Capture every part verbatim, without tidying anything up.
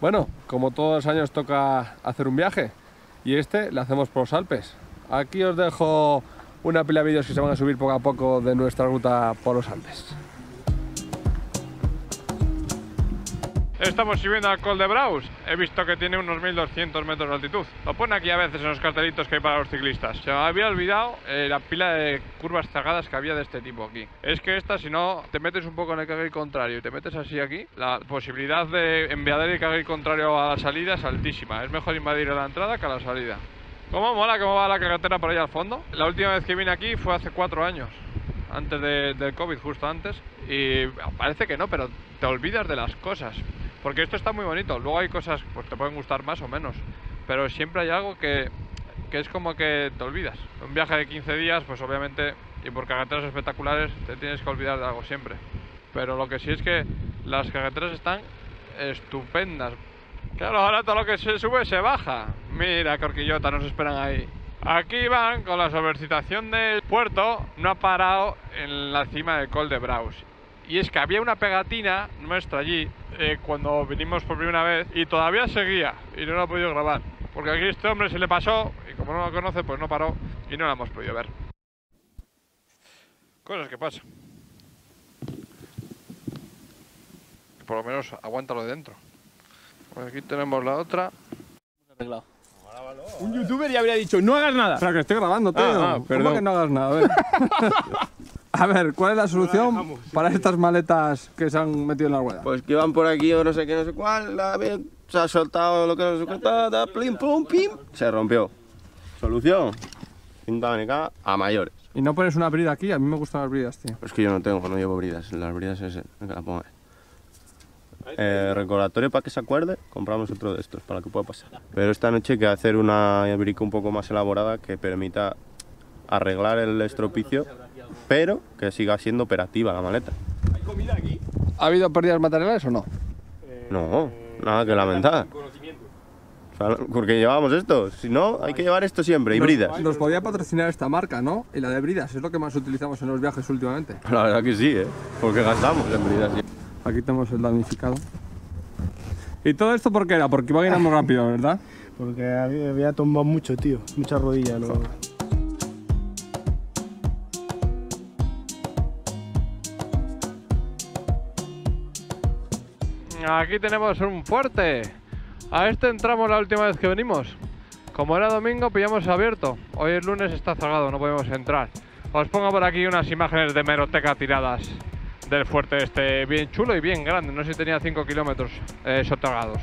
Bueno, como todos los años toca hacer un viaje, y este lo hacemos por los Alpes. Aquí os dejo una pila de vídeos que se van a subir poco a poco de nuestra ruta por los Alpes. Estamos subiendo al Col de Braus. He visto que tiene unos mil doscientos metros de altitud. Lo pone aquí a veces en los cartelitos que hay para los ciclistas. Se me había olvidado eh, la pila de curvas zagadas que había de este tipo aquí. Es que esta, si no te metes un poco en el carril contrario y te metes así aquí, la posibilidad de enviar el carril contrario a la salida es altísima. Es mejor invadir a la entrada que a la salida. ¿Cómo mola cómo va la carretera por allá al fondo? La última vez que vine aquí fue hace cuatro años. Antes de, del COVID, justo antes. Y parece que no, pero te olvidas de las cosas. Porque esto está muy bonito, luego hay cosas pues te pueden gustar más o menos, pero siempre hay algo que, que es como que te olvidas. Un viaje de quince días, pues obviamente, y por carreteras espectaculares te tienes que olvidar de algo siempre. Pero lo que sí es que las carreteras están estupendas. Claro, ahora todo lo que se sube se baja. Mira, Corquillota, nos esperan ahí. Aquí van con la sobrecitación del puerto, no ha parado en la cima del Col de Braus. Y es que había una pegatina nuestra allí eh, cuando vinimos por primera vez y todavía seguía y no la he podido grabar. Porque aquí este hombre se le pasó y como no lo conoce pues no paró y no la hemos podido ver. Cosas que pasan. Por lo menos aguántalo de dentro. Pues aquí tenemos la otra. Un youtuber ya habría dicho, no hagas nada. Pero que estoy grabando, tío. Ah, ah, ¿Cómo que no hagas nada? A ver. A ver, ¿cuál es la solución no la dejamos, sí, para sí. estas maletas que se han metido en la rueda? Pues que van por aquí o no sé qué, no sé cuál, la, se ha soltado lo que no se cuenta, plim, pum, pim, se rompió. Solución, cinta abanical a mayores. ¿Y no pones una brida aquí? A mí me gustan las bridas, tío. Pues que yo no tengo, no llevo bridas, las bridas es el que la pongo ahí. Eh, recordatorio para que se acuerde, compramos otro de estos para que pueda pasar. Pero esta noche hay que hacer una brica un poco más elaborada que permita arreglar el estropicio, pero que siga siendo operativa la maleta. ¿Hay comida aquí? ¿Ha habido pérdidas materiales o no? Eh, no, nada que lamentar. O sea, porque llevábamos esto, si no, hay que llevar esto siempre, y bridas. Nos podía patrocinar esta marca, ¿no? Y la de bridas, es lo que más utilizamos en los viajes últimamente. La verdad que sí, ¿eh? Porque gastamos en bridas. Aquí tenemos el damnificado. ¿Y todo esto por qué era? Porque iba ganando rápido, ¿verdad? Porque había tumbado mucho, tío. Muchas rodillas. ¿No? Aquí tenemos un fuerte. A este entramos la última vez que venimos. Como era domingo, pillamos abierto. Hoy es lunes, está cerrado, no podemos entrar. Os pongo por aquí unas imágenes de hemeroteca tiradas del fuerte este, bien chulo y bien grande. No sé si tenía cinco kilómetros eh, soterrados.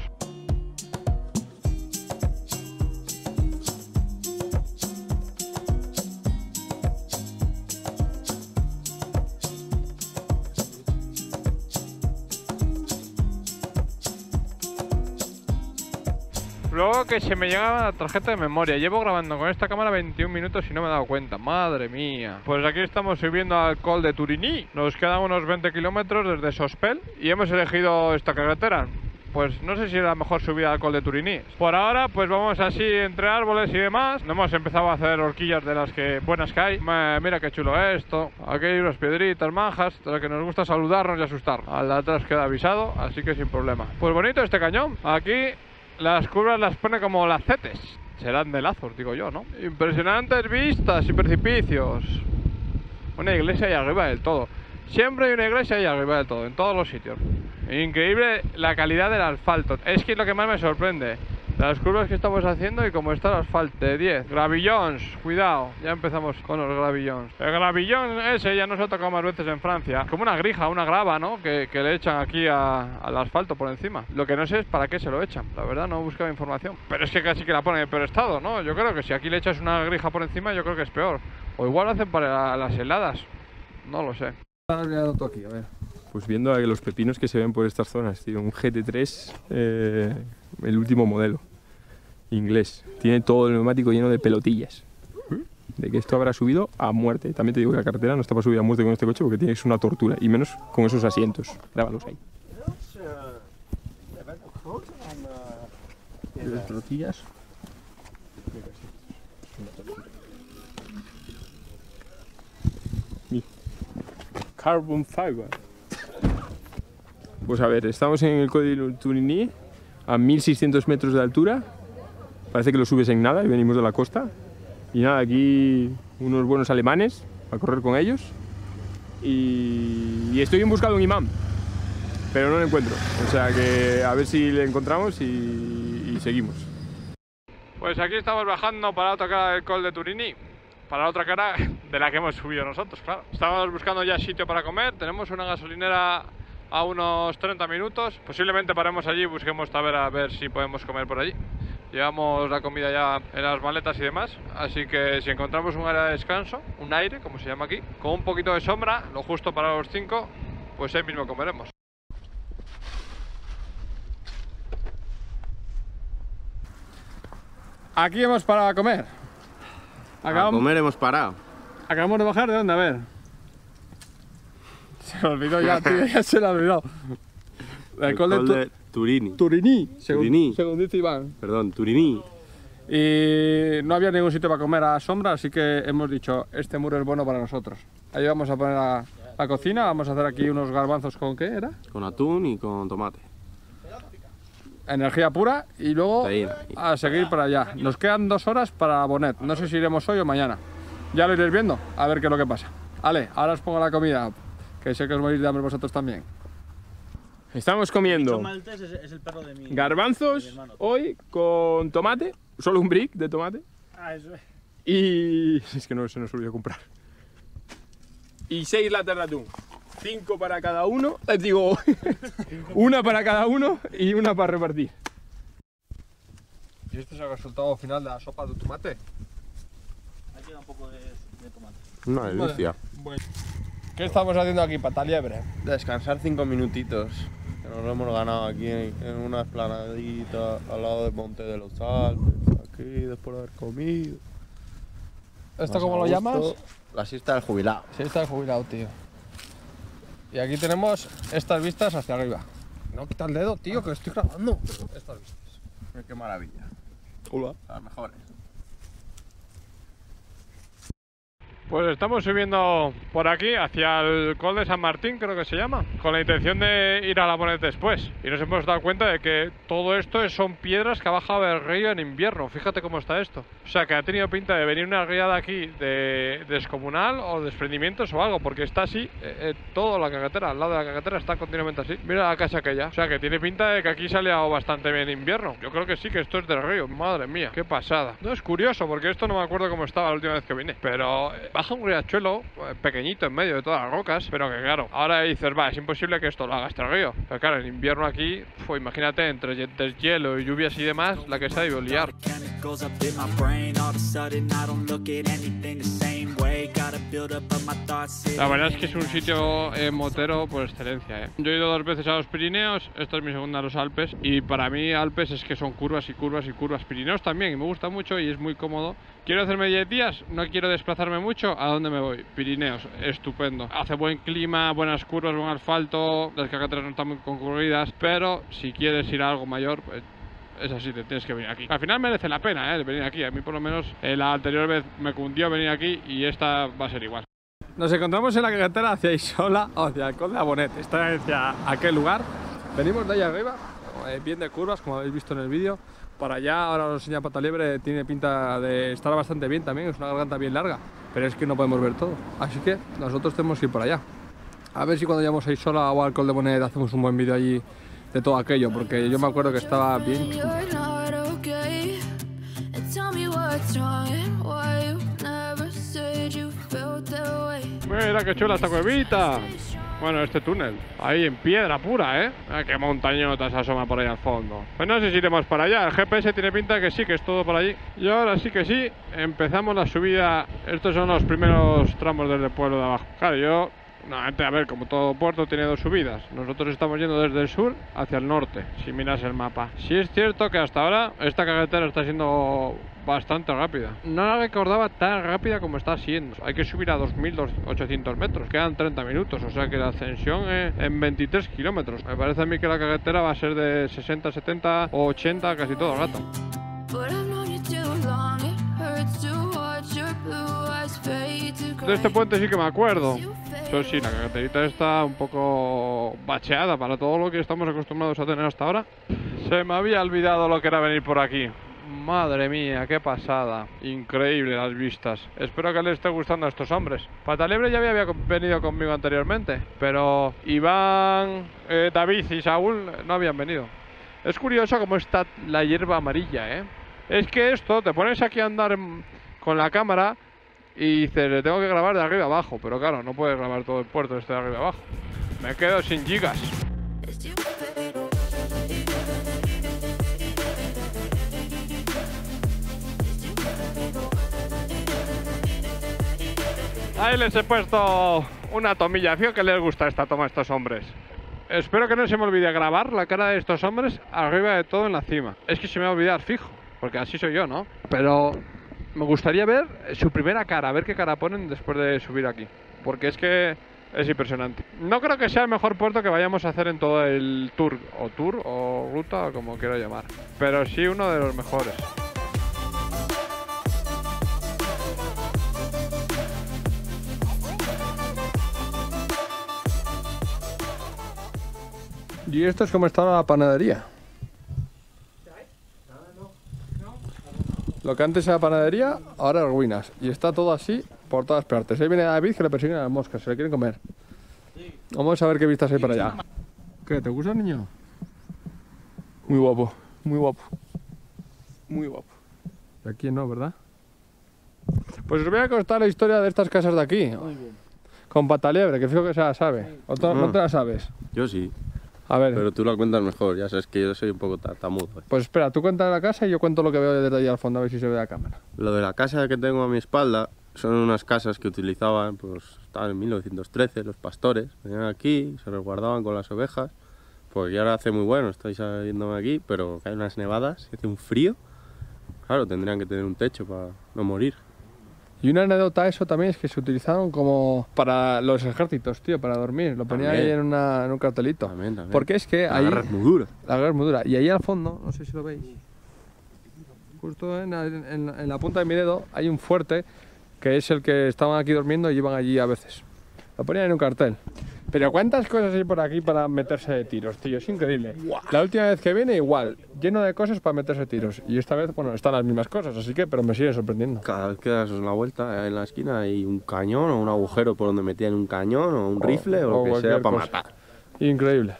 Luego que se me llegaba la tarjeta de memoria. Llevo grabando con esta cámara veintiún minutos y no me he dado cuenta. Madre mía. Pues aquí estamos subiendo al Col de Turini. Nos quedan unos veinte kilómetros desde Sospel y hemos elegido esta carretera. Pues no sé si era la mejor subida al Col de Turini. Por ahora pues vamos así entre árboles y demás. No hemos empezado a hacer horquillas de las que buenas que hay. Mira qué chulo esto. Aquí hay unas piedritas majas, de las que nos gusta saludarnos y asustar. Al de atrás queda avisado, así que sin problema. Pues bonito este cañón. Aquí las curvas las pone como lacetes. Serán de lazos, digo yo, ¿no? Impresionantes vistas y precipicios. Una iglesia ahí arriba del todo. Siempre hay una iglesia ahí arriba del todo, en todos los sitios. Increíble la calidad del asfalto. Es que es lo que más me sorprende. Las curvas que estamos haciendo y cómo está el asfalto. De diez. Gravillons, cuidado. Ya empezamos con los gravillons. El gravillón ese ya nos ha tocado más veces en Francia. Como una grija, una grava, ¿no? Que, que le echan aquí a, al asfalto por encima. Lo que no sé es para qué se lo echan. La verdad no he buscado información. Pero es que casi que la ponen en peor estado, ¿no? Yo creo que si aquí le echas una grija por encima, yo creo que es peor. O igual lo hacen para la, las heladas. No lo sé. Tú aquí, a ver. Pues viendo a los pepinos que se ven por estas zonas, tío. Un G T tres... Eh... el último modelo inglés, tiene todo el neumático lleno de pelotillas, de que esto habrá subido a muerte. También te digo que la carretera no está para subir a muerte con este coche porque tienes una tortura, y menos con esos asientos. Grábalos ahí. Las tortillas. Carbon fiber. Pues a ver, estamos en el Col de Turini. a mil seiscientos metros de altura, parece que lo subes en nada y venimos de la costa. Y nada, aquí unos buenos alemanes, a correr con ellos. Y, y estoy en busca de un imán, pero no lo encuentro. O sea que a ver si le encontramos y, y seguimos. Pues aquí estamos bajando para la otra cara del Col de Turini, para la otra cara de la que hemos subido nosotros, claro. Estábamos buscando ya sitio para comer, tenemos una gasolinera a unos treinta minutos. Posiblemente paremos allí y busquemos a ver, a ver si podemos comer por allí. Llevamos la comida ya en las maletas y demás, así que si encontramos un área de descanso, un aire, como se llama aquí, con un poquito de sombra, lo justo para los cinco, pues ahí mismo comeremos. Aquí hemos parado a comer. Acabamos... A comer hemos parado. Acabamos de bajar, ¿de dónde? A ver. Se me olvidó ya, tío, ya se lo olvidó. El Col de, tu... de Turini. Turini, según, Turini, según dice Iván. Perdón, Turini. Y no había ningún sitio para comer a sombra, así que hemos dicho, este muro es bueno para nosotros. Ahí vamos a poner la, la cocina, vamos a hacer aquí unos garbanzos con, ¿qué era? Con atún y con tomate. Energía pura y luego a seguir para allá. Nos quedan dos horas para Bonette, no sé si iremos hoy o mañana. Ya lo iréis viendo, a ver qué es lo que pasa. Vale, ahora os pongo la comida, que sé que os morís de hambre vosotros también. Estamos comiendo garbanzos hoy con tomate, solo un brick de tomate. Y es que no se nos olvidó comprar. Y seis latas de atún. Cinco para cada uno, les digo, una para cada uno y una para repartir. ¿Y este es el resultado final de la sopa de tomate? Ahí queda un poco de, de tomate. Una delicia. Bueno. ¿Qué estamos haciendo aquí, pata liebre? Descansar cinco minutitos, que nos lo hemos ganado aquí en, en una esplanadita al lado del monte de los Alpes, aquí después de haber comido. ¿Esto cómo lo llamas? La siesta del jubilado. Siesta del jubilado, tío. Y aquí tenemos estas vistas hacia arriba. No quita el dedo, tío, que estoy grabando. Estas vistas. Qué maravilla. Hola. Las mejores. Pues estamos subiendo por aquí hacia el Col de San Martín, creo que se llama, con la intención de ir a la Bonette después. Y nos hemos dado cuenta de que todo esto son piedras que ha bajado el río en invierno. Fíjate cómo está esto. O sea, que ha tenido pinta de venir una riada aquí de descomunal o desprendimientos o algo, porque está así eh, eh, toda la carretera, al lado de la carretera está continuamente así. Mira la casa aquella. O sea, que tiene pinta de que aquí se ha liado bastante bien invierno. Yo creo que sí, que esto es del río. Madre mía, qué pasada. No, es curioso, porque esto no me acuerdo cómo estaba la última vez que vine, pero... Eh, baja un riachuelo pequeñito en medio de todas las rocas, pero que claro, ahora dices, va, es imposible que esto lo haga este río. Pero claro, en invierno aquí, pues imagínate, entre, entre hielo y lluvias y demás, la que se ha de liar. La verdad es que es un sitio eh, motero por excelencia, ¿eh? Yo he ido dos veces a los Pirineos, esta es mi segunda a los Alpes, y para mí Alpes es que son curvas y curvas y curvas. Pirineos también, y me gusta mucho y es muy cómodo. Quiero hacerme diez días, no quiero desplazarme mucho, ¿a dónde me voy? Pirineos, estupendo. Hace buen clima, buenas curvas, buen asfalto, las carreteras no están muy concurridas, pero si quieres ir a algo mayor, pues es así, te tienes que venir aquí. Al final merece la pena, ¿eh?, venir aquí. A mí por lo menos eh, la anterior vez me cundió venir aquí y esta va a ser igual. Nos encontramos en la carretera hacia Isola o hacia el Col de Bonette, está hacia aquel lugar. Venimos de allá arriba, bien de curvas, como habéis visto en el vídeo. Para allá, ahora os enseña pata liebre, tiene pinta de estar bastante bien también, es una garganta bien larga, pero es que no podemos ver todo, así que nosotros tenemos que ir para allá. A ver si cuando lleguemos a Isola o al Col de Bonette hacemos un buen vídeo allí de todo aquello, porque yo me acuerdo que estaba bien chulo. Mira qué chula esta cuevita. Bueno, este túnel, ahí en piedra pura, ¿eh? Ah, qué montañota se asoma por ahí al fondo. Pues no sé si iremos para allá, el G P S tiene pinta que sí, que es todo por allí. Y ahora sí que sí, empezamos la subida. Estos son los primeros tramos desde el pueblo de abajo. Claro, yo, no, antes, a ver, como todo puerto tiene dos subidas. Nosotros estamos yendo desde el sur hacia el norte, si miras el mapa. Sí es cierto que hasta ahora esta carretera está siendo... bastante rápida. No la recordaba tan rápida como está siendo. Hay que subir a dos mil ochocientos metros. Quedan treinta minutos, o sea que la ascensión es en veintitrés kilómetros. Me parece a mí que la carretera va a ser de sesenta, setenta o ochenta casi todo el rato. De este puente sí que me acuerdo. Eso sí, la carreterita está un poco bacheada para todo lo que estamos acostumbrados a tener hasta ahora. Se me había olvidado lo que era venir por aquí. Madre mía, qué pasada. Increíble las vistas. Espero que les esté gustando a estos hombres. Patalibre ya había venido conmigo anteriormente, pero Iván, eh, David y Saúl no habían venido. Es curioso cómo está la hierba amarilla, ¿eh? Es que esto, te pones aquí a andar con la cámara y dices, le tengo que grabar de arriba abajo. Pero claro, no puedes grabar todo el puerto este de arriba abajo. Me quedo sin gigas. Ahí les he puesto una tomilla, fío que les gusta esta toma a estos hombres. Espero que no se me olvide grabar la cara de estos hombres arriba de todo en la cima. Es que se me va a olvidar, fijo, porque así soy yo, ¿no? Pero me gustaría ver su primera cara, a ver qué cara ponen después de subir aquí. Porque es que es impresionante. No creo que sea el mejor puerto que vayamos a hacer en todo el tour, o tour, o ruta, o como quiero llamar. Pero sí uno de los mejores. Y esto es como estaba la panadería. Lo que antes era panadería, ahora ruinas. Y está todo así por todas partes. Ahí viene David que le persiguen a las moscas, se le quieren comer. Vamos a ver qué vistas hay para allá. ¿Qué? ¿Te gusta, niño? Muy guapo, muy guapo. Muy guapo. Y aquí no, ¿verdad? Pues os voy a contar la historia de estas casas de aquí. Muy bien. Con Pataliebre, que fijo que se la sabe. ¿O no? ¿No te la sabes? Yo sí. A ver. Pero tú la cuentas mejor, ya sabes que yo soy un poco tartamudo. Eh. Pues espera, tú cuentas la casa y yo cuento lo que veo desde allí al fondo, a ver si se ve la cámara. Lo de la casa que tengo a mi espalda son unas casas que utilizaban, pues estaban en mil novecientos trece, los pastores venían aquí, se resguardaban con las ovejas. Pues ya ahora hace muy bueno, estáis viéndome aquí, pero hay unas nevadas, hace un frío. Claro, tendrían que tener un techo para no morir. Y una anécdota eso también es que se utilizaron como para los ejércitos, tío, para dormir. Lo ponía también ahí en, una, en un cartelito. También, también. Porque es que ahí... La guerra es muy dura. La guerra es muy dura. Y ahí al fondo, no sé si lo veis, justo en, en, en la punta de mi dedo hay un fuerte que es el que estaban aquí durmiendo y iban allí a veces. Lo ponían en un cartel. Pero cuántas cosas hay por aquí para meterse de tiros, tío. Es increíble. La última vez que vine, igual. Lleno de cosas para meterse de tiros. Y esta vez, bueno, están las mismas cosas, así que, pero me sigue sorprendiendo. Cada vez que das una vuelta en la esquina hay un cañón o un agujero por donde metían un cañón o un o, rifle o, o lo que sea para cosa. matar. Increíble.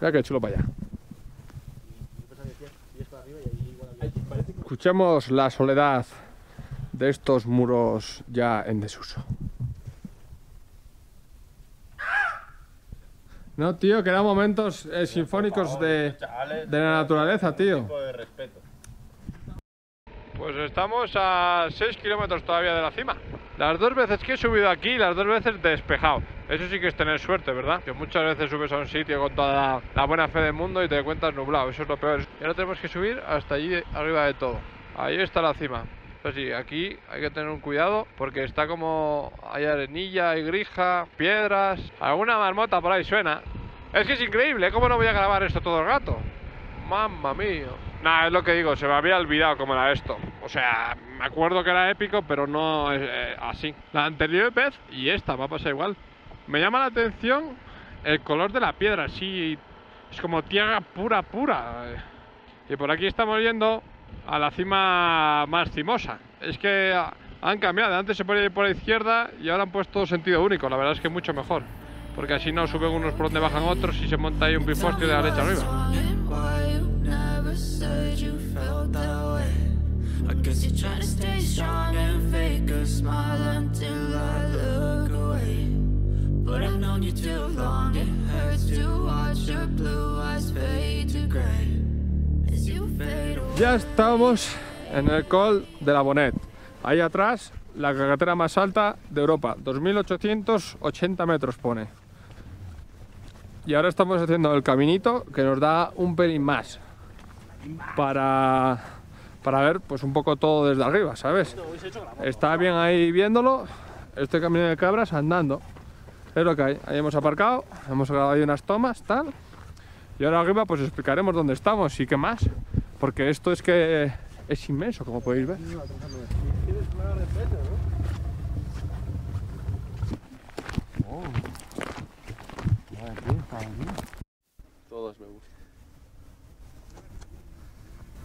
Mira qué chulo para allá. Escuchemos la soledad de estos muros ya en desuso. No, tío, que eran momentos eh, sinfónicos favor, de, chavales, de la naturaleza, tío. De pues estamos a seis kilómetros todavía de la cima. Las dos veces que he subido aquí, las dos veces despejado. Eso sí que es tener suerte, ¿verdad? Que muchas veces subes a un sitio con toda la, la buena fe del mundo y te cuentas nublado. Eso es lo peor. Y ahora tenemos que subir hasta allí arriba de todo. Ahí está la cima. Pues sí, aquí hay que tener un cuidado porque está como... hay arenilla, hay grija, piedras... Alguna marmota por ahí suena. Es que es increíble, ¿cómo no voy a grabar esto todo el rato? ¡Mamma mía! Nah, es lo que digo, se me había olvidado cómo era esto. O sea, me acuerdo que era épico, pero no es eh, así. La anterior vez, y esta, va a pasar igual. Me llama la atención el color de la piedra, sí. Es como tierra pura, pura. Y por aquí estamos yendo a la cima más cimosa. Es que han cambiado, antes se podía ir por la izquierda y ahora han puesto sentido único. La verdad es que mucho mejor, porque así no suben unos por donde bajan otros y se monta ahí un piposte de la derecha arriba. Ya estamos en el Col de la Bonette. Ahí atrás, la carretera más alta de Europa. dos mil ochocientos ochenta metros pone. Y ahora estamos haciendo el caminito que nos da un pelín más. Para, para ver pues un poco todo desde arriba, ¿sabes? Está bien ahí viéndolo. Este camino de cabras andando. Es lo que hay. Ahí hemos aparcado, hemos grabado ahí unas tomas, tal. Y ahora arriba pues explicaremos dónde estamos y qué más. Porque esto es que es inmenso, como podéis ver. Todas me gustan.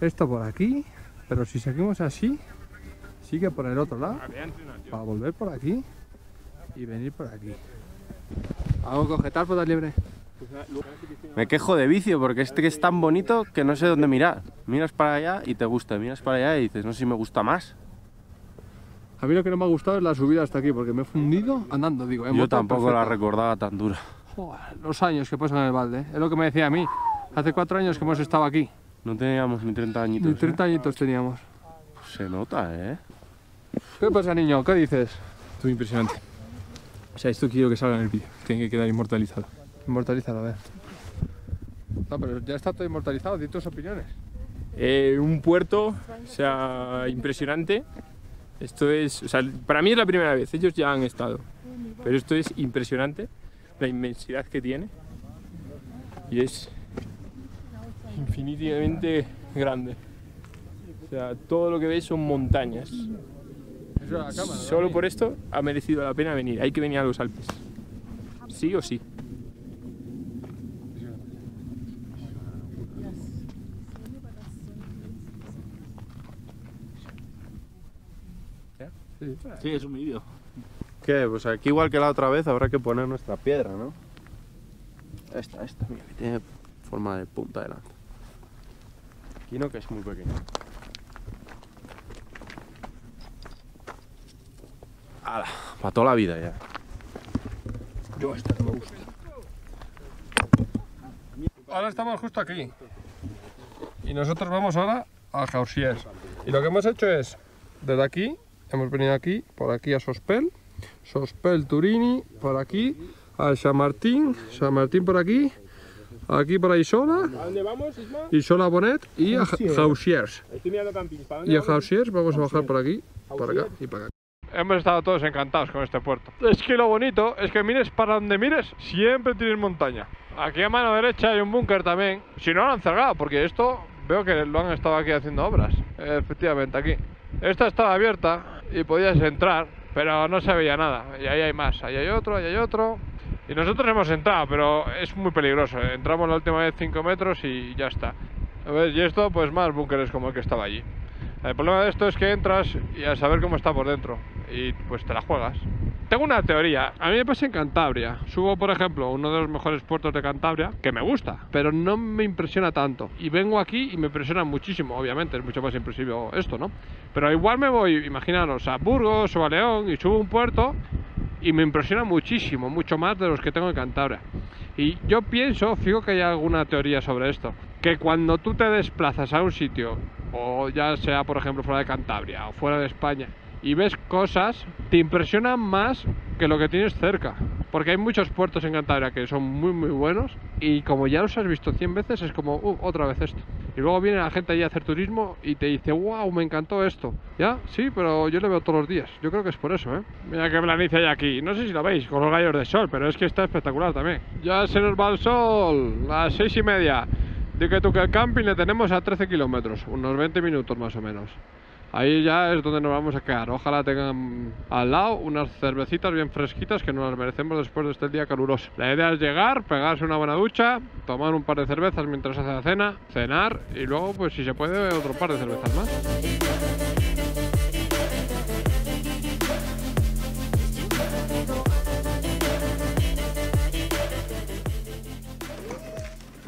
Esto por aquí, pero si seguimos así, sigue por el otro lado, para volver por aquí y venir por aquí. ¿Hago cogetar por dar libre? Me quejo de vicio porque este que es tan bonito que no sé dónde mirar. Miras para allá y te gusta, miras para allá y dices, no sé si me gusta más. A mí lo que no me ha gustado es la subida hasta aquí, porque me he fundido andando, digo. Yo tampoco la recordaba tan dura. Joder, los años que pasan en el balde, es lo que me decía a mí. Hace cuatro años que hemos estado aquí. No teníamos ni treinta añitos. Ni treinta ¿eh? añitos teníamos. Pues se nota, ¿eh? ¿Qué pasa, niño? ¿Qué dices? Estuvo impresionante. O sea, esto quiero que salga en el vídeo. Tiene que quedar inmortalizado. Inmortalizado, a ver. No, pero ya está todo inmortalizado. Di tus opiniones. Eh, un puerto, o sea, impresionante. Esto es, o sea, para mí es la primera vez, ellos ya han estado, pero esto es impresionante, la inmensidad que tiene, y es infinitamente grande. O sea, todo lo que veis son montañas. Solo por esto ha merecido la pena venir, hay que venir a los Alpes, sí o sí. Sí, es un vídeo. ¿Qué? Pues aquí igual que la otra vez habrá que poner nuestra piedra, ¿no? Esta, esta, mira, que tiene forma de punta de lanza. Aquí no, que es muy pequeño. ¡Hala! Para toda la vida ya. Yo esta no me gusta. Ahora estamos justo aquí. Y nosotros vamos ahora a Jausiers. Y lo que hemos hecho es, desde aquí, hemos venido aquí, por aquí a Sospel, Sospel Turini, por aquí, a San Martín, San Martín por aquí, aquí para Isola, Isola Bonette y a Jausiers. Y a Jausiers vamos a bajar por aquí, por acá y para acá. Hemos estado todos encantados con este puerto. Es que lo bonito es que mires para donde mires, siempre tienes montaña. Aquí a mano derecha hay un búnker también, si no lo han cerrado, porque esto veo que lo han estado aquí haciendo obras. Efectivamente, aquí. Esta estaba abierta y podías entrar, pero no se veía nada. Y ahí hay más, ahí hay otro, ahí hay otro. Y nosotros hemos entrado, pero es muy peligroso. Entramos la última vez cinco metros y ya está. ¿Ves? Y esto, pues más búnkeres como el que estaba allí. El problema de esto es que entras y a saber cómo está por dentro. Y pues te la juegas. Tengo una teoría. A mí me pasa en Cantabria. Subo, por ejemplo, uno de los mejores puertos de Cantabria, que me gusta, pero no me impresiona tanto. Y vengo aquí y me impresiona muchísimo, obviamente. Es mucho más impresivo esto, ¿no? Pero igual me voy, imaginaros, a Burgos o a León y subo un puerto y me impresiona muchísimo, mucho más de los que tengo en Cantabria. Y yo pienso, fijo que hay alguna teoría sobre esto, que cuando tú te desplazas a un sitio, o ya sea, por ejemplo, fuera de Cantabria o fuera de España, y ves cosas, te impresionan más que lo que tienes cerca. Porque hay muchos puertos en Cantabria que son muy muy buenos y como ya los has visto cien veces es como, uh, otra vez esto. Y luego viene la gente allí a hacer turismo y te dice, wow, me encantó esto. Ya, sí, pero yo le veo todos los días. Yo creo que es por eso, ¿eh? Mira qué planicie hay aquí. No sé si lo veis con los rayos de sol, pero es que está espectacular también. Ya se nos va el sol, las seis y media. De que tú que el camping le tenemos a trece kilómetros, unos veinte minutos más o menos. Ahí ya es donde nos vamos a quedar. Ojalá tengan al lado unas cervecitas bien fresquitas que nos las merecemos después de este día caluroso. La idea es llegar, pegarse una buena ducha, tomar un par de cervezas mientras hace la cena, cenar y luego, pues si se puede, otro par de cervezas más.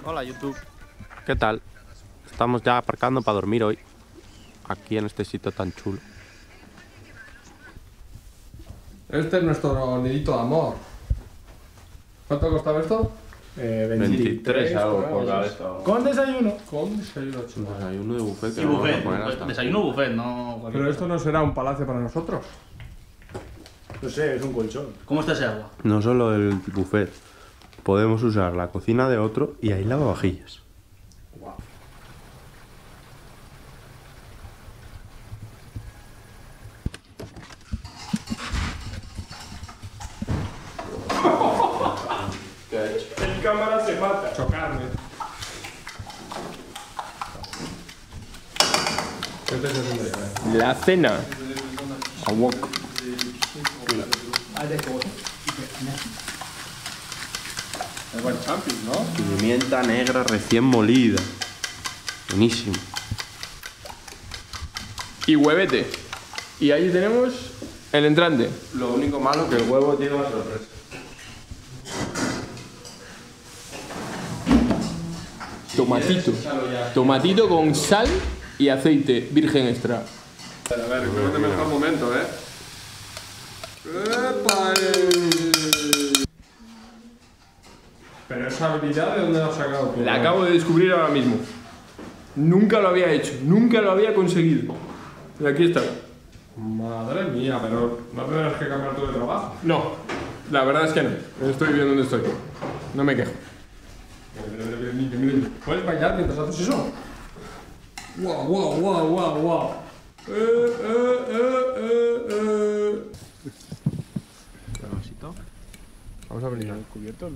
Hola YouTube, ¿qué tal? Estamos ya aparcando para dormir hoy, aquí en este sitio tan chulo. Este es nuestro nidito de amor. ¿Cuánto costaba esto? Eh, veintitrés algo por cabeza. Con desayuno. Con desayuno, chulo. Desayuno de buffet. Que sí, buffet. Hasta desayuno buffet, no. Pero esto no será un palacio para nosotros. No sé, es un colchón. ¿Cómo está ese agua? No solo el buffet. Podemos usar la cocina de otro y ahí lavavajillas. Wow. El cámara se mata. Chocarme. La cena. A wok. Es buen camping, ¿no? Pimienta negra recién molida. Buenísimo. y huevete. Y ahí tenemos el entrante. Lo único malo que el huevo tiene una sorpresa. Tomatito. Tomatito con sal y aceite virgen extra. A ver, cuéntame el momento, ¿eh? Pero esa habilidad, ¿de dónde la has sacado? La acabo de descubrir ahora mismo. Nunca lo había hecho, nunca lo había conseguido. Y aquí está. Madre mía, pero no tendrás que cambiar todo el trabajo. No, la verdad es que no. Estoy bien donde estoy. No me quejo. ¿Puedes bailar mientras haces eso? ¡Wow, wow, wow, wow, wow! Eh, eh, eh, eh, eh. Vamos a abrir el cubierto.